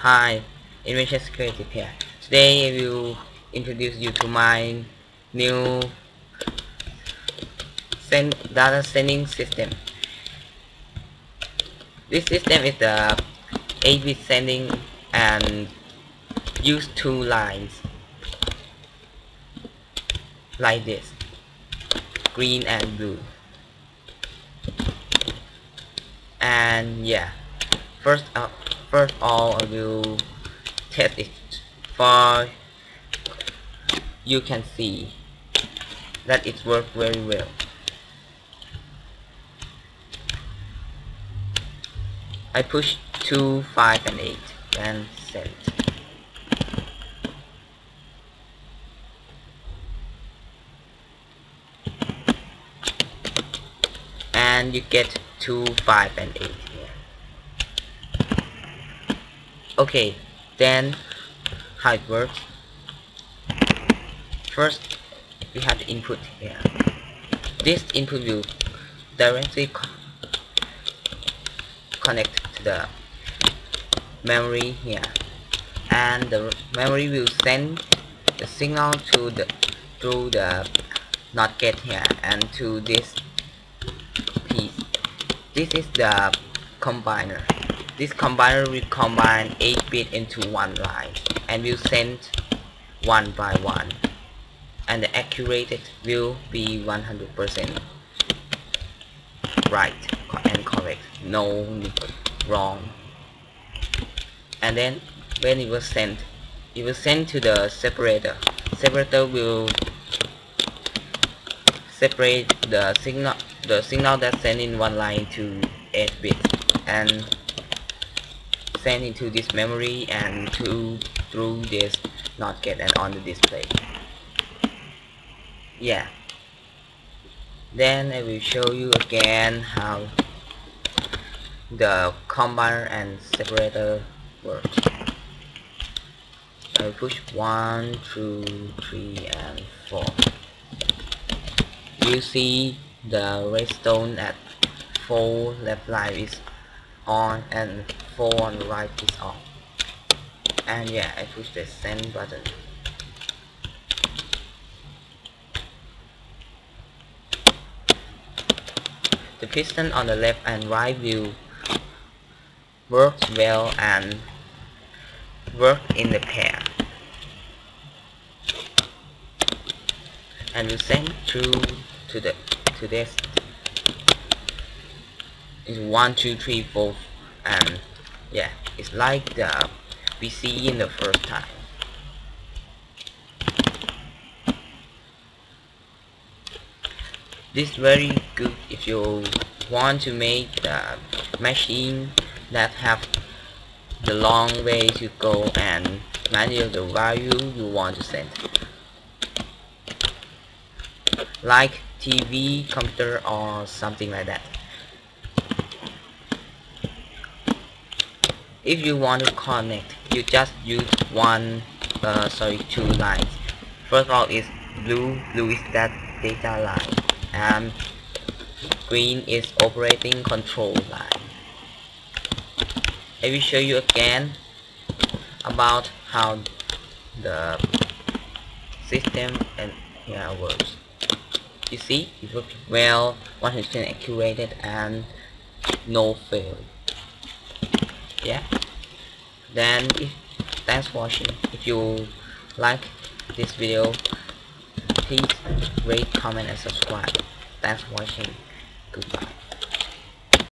Hi, Adventures Creative here. Today I will introduce you to my new data sending system. This system is the 8-bit sending and use two lines like this, green and blue. And yeah, first of all I will test it, for you can see that it works very well. I push 2, 5 and 8 and send. And you get 2, 5 and 8 here. Okay, then how it works. First we have the input here. This input will directly connect to the memory here, and the memory will send the signal to the through the NOT gate here and to this piece. This is the combiner. This combiner will combine 8 bits into one line and will send one by one, and the accuracy will be 100% right and correct, no wrong. And then when it will send to the separator. Separator will separate the signal that's sent in one line to 8 bits and send into this memory and through this NOT gate and on the display. Yeah. Then I will show you again how the combiner and separator works. I will push 1, 2, 3 and 4. You see the redstone at 4 left line is on and 4 on the right is off. And yeah, I push the send button. The piston on the left and right will work well and work in the pair, and will send through to this is 1, 2, 3, 4. And yeah, it's like the PC in the first time. This is very good if you want to make the machine that have the long way to go and manage the value you want to send, like TV, computer or something like that. If you want to connect, you just use two lines. First of all is blue is that data line, and green is operating control line. I will show you again about how the system and yeah works. You see, it works well, 100% accurate and no fail. Yeah, then thanks for watching. If you like this video, please rate, comment and subscribe. Thanks for watching. Goodbye.